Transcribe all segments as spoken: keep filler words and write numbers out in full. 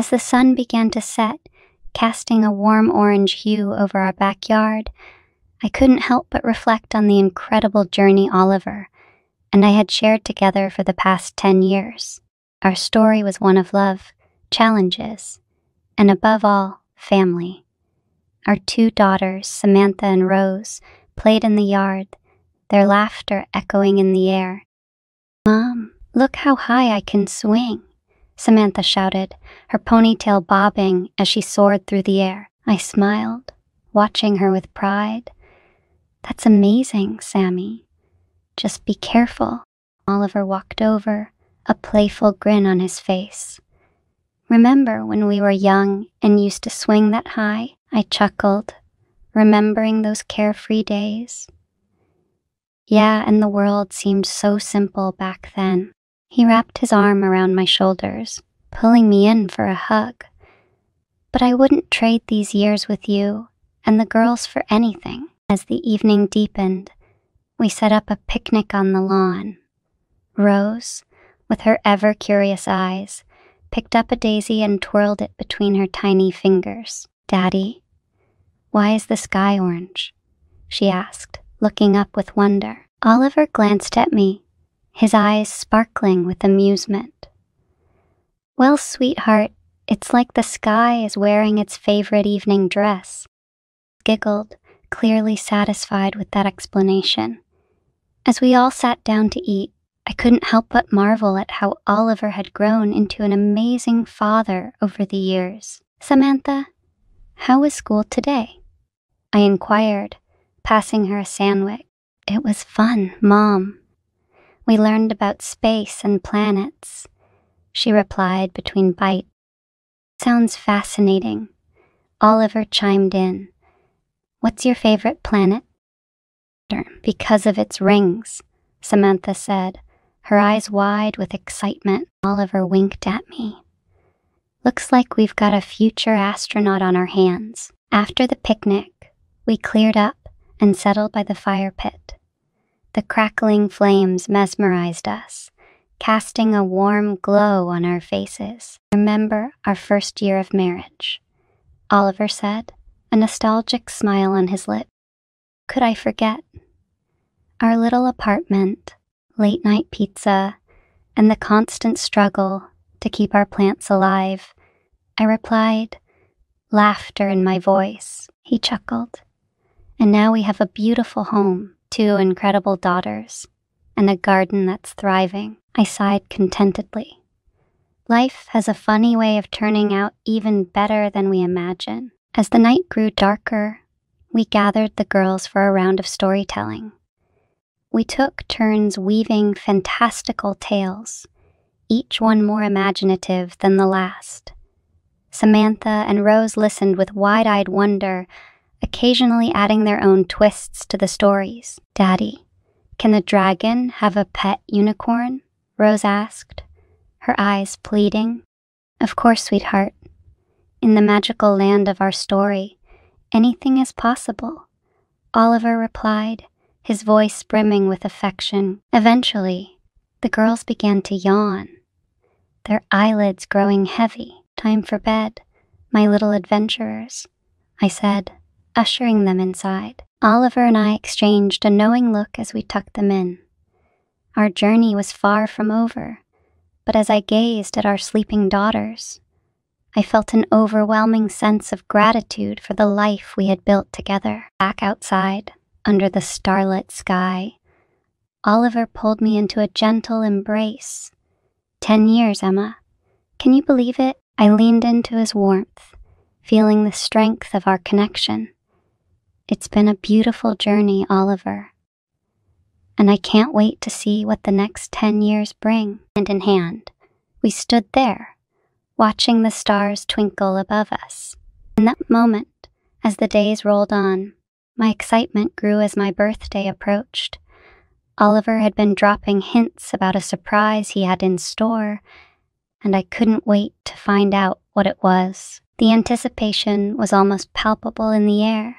As the sun began to set, casting a warm orange hue over our backyard, I couldn't help but reflect on the incredible journey Oliver and I had shared together for the past ten years. Our story was one of love, challenges, and above all, family. Our two daughters, Samantha and Rose, played in the yard, their laughter echoing in the air. "Mom, look how high I can swing," Samantha shouted, her ponytail bobbing as she soared through the air. I smiled, watching her with pride. "That's amazing, Sammy. Just be careful." Oliver walked over, a playful grin on his face. "Remember when we were young and used to swing that high?" I chuckled, remembering those carefree days. Yeah, and the world seemed so simple back then. He wrapped his arm around my shoulders, pulling me in for a hug. "But I wouldn't trade these years with you and the girls for anything." As the evening deepened, we set up a picnic on the lawn. Rose, with her ever-curious eyes, picked up a daisy and twirled it between her tiny fingers. "Daddy, why is the sky orange?" she asked, looking up with wonder. Oliver glanced at me, his eyes sparkling with amusement. "Well, sweetheart, it's like the sky is wearing its favorite evening dress." I giggled, clearly satisfied with that explanation. As we all sat down to eat, I couldn't help but marvel at how Oliver had grown into an amazing father over the years. "Samantha, how was school today?" I inquired, passing her a sandwich. "It was fun, Mom. We learned about space and planets," she replied between bites. "Sounds fascinating," Oliver chimed in. "What's your favorite planet?" "Because of its rings," Samantha said, her eyes wide with excitement. Oliver winked at me. "Looks like we've got a future astronaut on our hands." After the picnic, we cleared up and settled by the fire pit. The crackling flames mesmerized us, casting a warm glow on our faces. "Remember our first year of marriage," Oliver said, a nostalgic smile on his lips. Could I forget? Our little apartment, late-night pizza, and the constant struggle to keep our plants alive, I replied, laughter in my voice. He chuckled. "And now we have a beautiful home, two incredible daughters, and a garden that's thriving." I sighed contentedly. Life has a funny way of turning out even better than we imagine. As the night grew darker, we gathered the girls for a round of storytelling. We took turns weaving fantastical tales, each one more imaginative than the last. Samantha and Rose listened with wide-eyed wonder, occasionally adding their own twists to the stories. "Daddy, can the dragon have a pet unicorn?" Rose asked, her eyes pleading. "Of course, sweetheart. In the magical land of our story, anything is possible," Oliver replied, his voice brimming with affection. Eventually, the girls began to yawn, their eyelids growing heavy. "Time for bed, my little adventurers," I said, ushering them inside. Oliver and I exchanged a knowing look as we tucked them in. Our journey was far from over, but as I gazed at our sleeping daughters, I felt an overwhelming sense of gratitude for the life we had built together. Back outside, under the starlit sky, Oliver pulled me into a gentle embrace. Ten years, Emma. Can you believe it?" I leaned into his warmth, feeling the strength of our connection. "It's been a beautiful journey, Oliver, and I can't wait to see what the next ten years bring." Hand in hand, we stood there, watching the stars twinkle above us. In that moment, as the days rolled on, my excitement grew as my birthday approached. Oliver had been dropping hints about a surprise he had in store, and I couldn't wait to find out what it was. The anticipation was almost palpable in the air,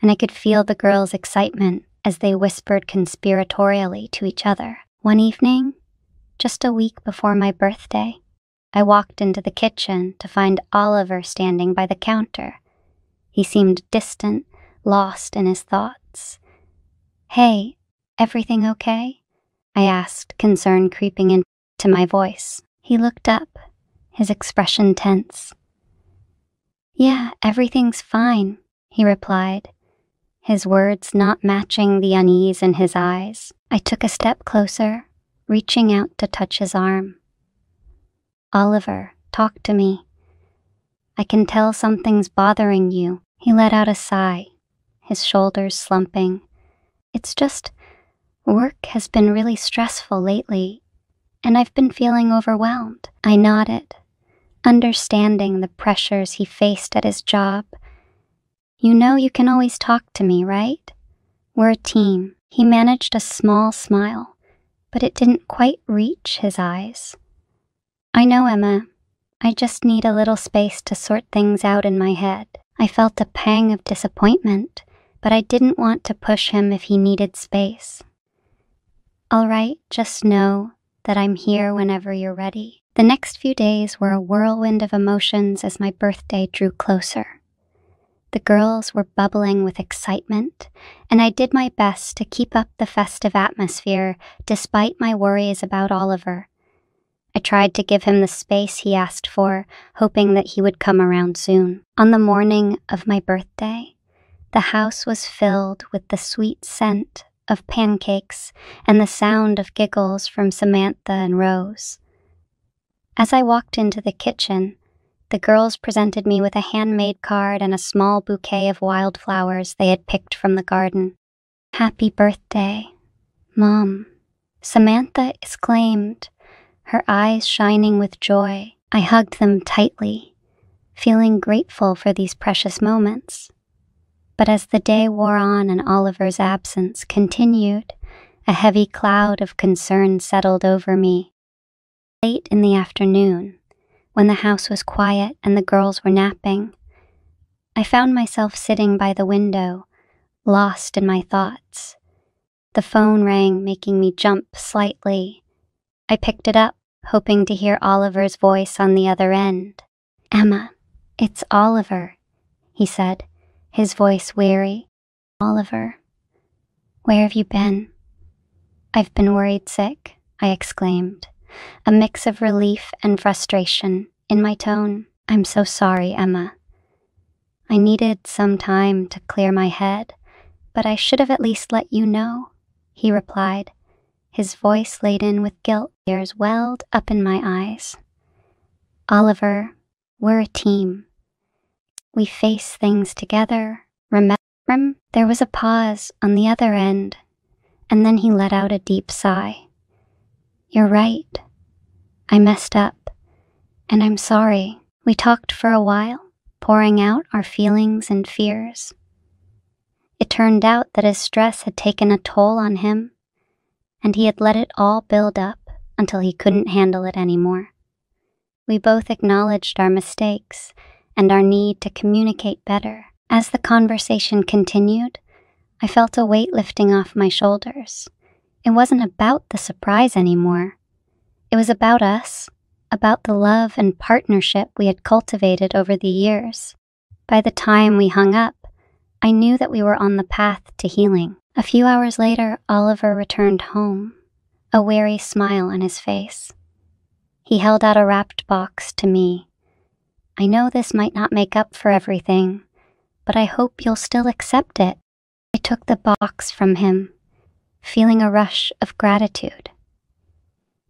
and I could feel the girls' excitement as they whispered conspiratorially to each other. One evening, just a week before my birthday, I walked into the kitchen to find Oliver standing by the counter. He seemed distant, lost in his thoughts. "Hey, everything okay?" I asked, concern creeping into my voice. He looked up, his expression tense. "Yeah, everything's fine," he replied, his words not matching the unease in his eyes. I took a step closer, reaching out to touch his arm. "Oliver, talk to me. I can tell something's bothering you." He let out a sigh, his shoulders slumping. "It's just, work has been really stressful lately, and I've been feeling overwhelmed." I nodded, understanding the pressures he faced at his job. "You know you can always talk to me, right? We're a team." He managed a small smile, but it didn't quite reach his eyes. "I know, Emma. I just need a little space to sort things out in my head." I felt a pang of disappointment, but I didn't want to push him if he needed space. "All right, just know that I'm here whenever you're ready." The next few days were a whirlwind of emotions as my birthday drew closer. The girls were bubbling with excitement, and I did my best to keep up the festive atmosphere despite my worries about Oliver. I tried to give him the space he asked for, hoping that he would come around soon. On the morning of my birthday, the house was filled with the sweet scent of pancakes and the sound of giggles from Samantha and Rose. As I walked into the kitchen, the girls presented me with a handmade card and a small bouquet of wildflowers they had picked from the garden. "Happy birthday, Mom," Samantha exclaimed, her eyes shining with joy. I hugged them tightly, feeling grateful for these precious moments. But as the day wore on and Oliver's absence continued, a heavy cloud of concern settled over me. Late in the afternoon, when the house was quiet and the girls were napping, I found myself sitting by the window, lost in my thoughts. The phone rang, making me jump slightly. I picked it up, hoping to hear Oliver's voice on the other end. "Emma, it's Oliver," he said, his voice weary. "Oliver, where have you been?" "I've been worried sick," I exclaimed, a mix of relief and frustration in my tone. "I'm so sorry, Emma. I needed some time to clear my head, but I should have at least let you know," he replied, his voice laden with guilt. Tears welled up in my eyes. "Oliver, we're a team. We face things together. Remember?" There was a pause on the other end, and then he let out a deep sigh. "You're right. I messed up, and I'm sorry." We talked for a while, pouring out our feelings and fears. It turned out that his stress had taken a toll on him, and he had let it all build up until he couldn't handle it anymore. We both acknowledged our mistakes and our need to communicate better. As the conversation continued, I felt a weight lifting off my shoulders. It wasn't about the surprise anymore. It was about us, about the love and partnership we had cultivated over the years. By the time we hung up, I knew that we were on the path to healing. A few hours later, Oliver returned home, a weary smile on his face. He held out a wrapped box to me. "I know this might not make up for everything, but I hope you'll still accept it." I took the box from him, feeling a rush of gratitude.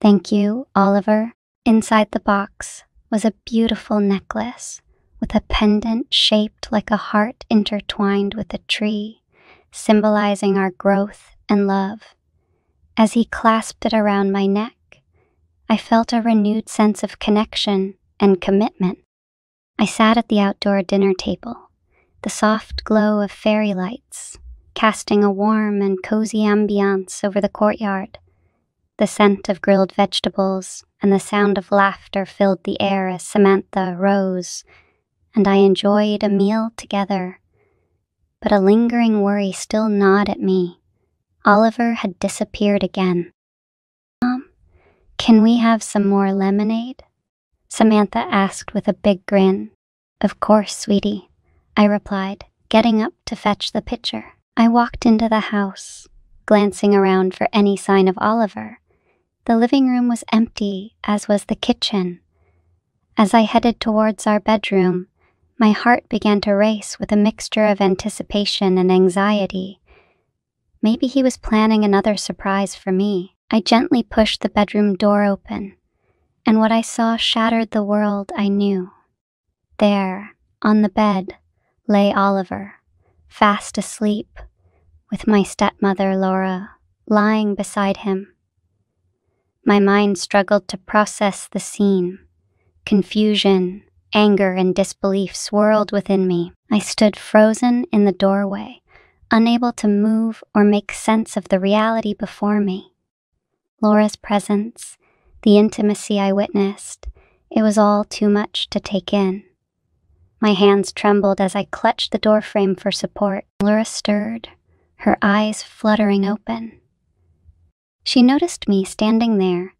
"Thank you, Oliver." Inside the box was a beautiful necklace with a pendant shaped like a heart intertwined with a tree, symbolizing our growth and love. As he clasped it around my neck, I felt a renewed sense of connection and commitment. I sat at the outdoor dinner table, the soft glow of fairy lights casting a warm and cozy ambiance over the courtyard. The scent of grilled vegetables and the sound of laughter filled the air as Samantha rose, and I enjoyed a meal together. But a lingering worry still gnawed at me. Oliver had disappeared again. "Mom, can we have some more lemonade?" Samantha asked with a big grin. Of course, sweetie, I replied, getting up to fetch the pitcher. I walked into the house, glancing around for any sign of Oliver. The living room was empty, as was the kitchen. As I headed towards our bedroom, my heart began to race with a mixture of anticipation and anxiety. Maybe he was planning another surprise for me. I gently pushed the bedroom door open, and what I saw shattered the world I knew. There, on the bed, lay Oliver, fast asleep, with my stepmother, Laura, lying beside him. My mind struggled to process the scene. Confusion, anger, and disbelief swirled within me. I stood frozen in the doorway, unable to move or make sense of the reality before me. Laura's presence, the intimacy I witnessed, it was all too much to take in. My hands trembled as I clutched the doorframe for support. Laura stirred, her eyes fluttering open. She noticed me standing there,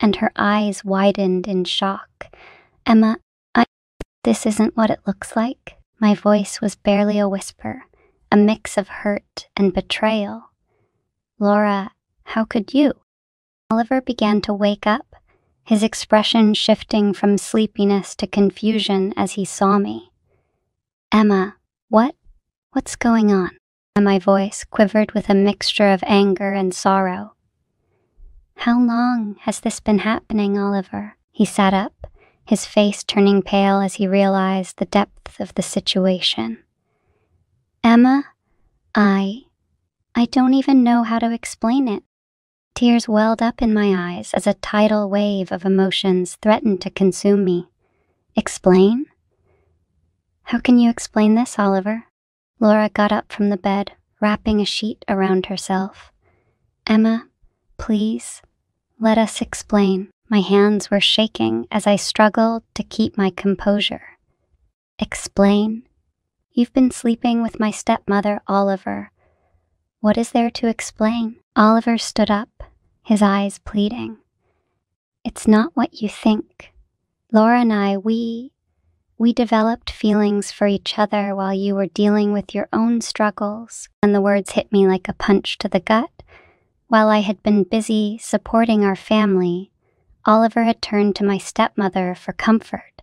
and her eyes widened in shock. Emma, I... this isn't what it looks like. My voice was barely a whisper, a mix of hurt and betrayal. Laura, how could you? Oliver began to wake up, his expression shifting from sleepiness to confusion as he saw me. Emma, what? What's going on? My voice quivered with a mixture of anger and sorrow. How long has this been happening, Oliver? He sat up, his face turning pale as he realized the depth of the situation. Emma, I... I don't even know how to explain it. Tears welled up in my eyes as a tidal wave of emotions threatened to consume me. Explain? How can you explain this, Oliver? Laura got up from the bed, wrapping a sheet around herself. Emma, please, let us explain. My hands were shaking as I struggled to keep my composure. Explain? You've been sleeping with my stepmother, Oliver. What is there to explain? Oliver stood up, his eyes pleading. It's not what you think. Laura and I, we... We developed feelings for each other while you were dealing with your own struggles, and the words hit me like a punch to the gut. While I had been busy supporting our family, Oliver had turned to my stepmother for comfort.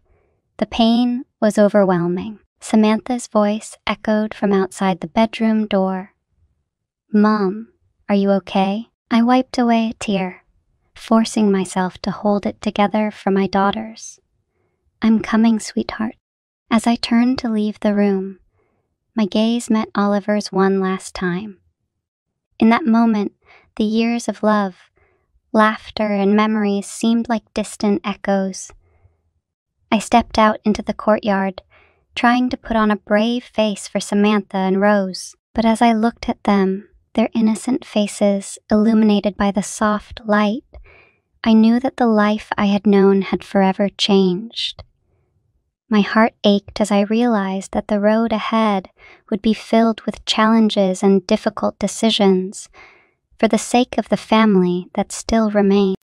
The pain was overwhelming. Samantha's voice echoed from outside the bedroom door. Mom, are you okay? I wiped away a tear, forcing myself to hold it together for my daughters. I'm coming, sweetheart. As I turned to leave the room, my gaze met Oliver's one last time. In that moment, the years of love, laughter, and memories seemed like distant echoes. I stepped out into the courtyard, trying to put on a brave face for Samantha and Rose, but as I looked at them, their innocent faces illuminated by the soft light, I knew that the life I had known had forever changed. My heart ached as I realized that the road ahead would be filled with challenges and difficult decisions, for the sake of the family that still remained.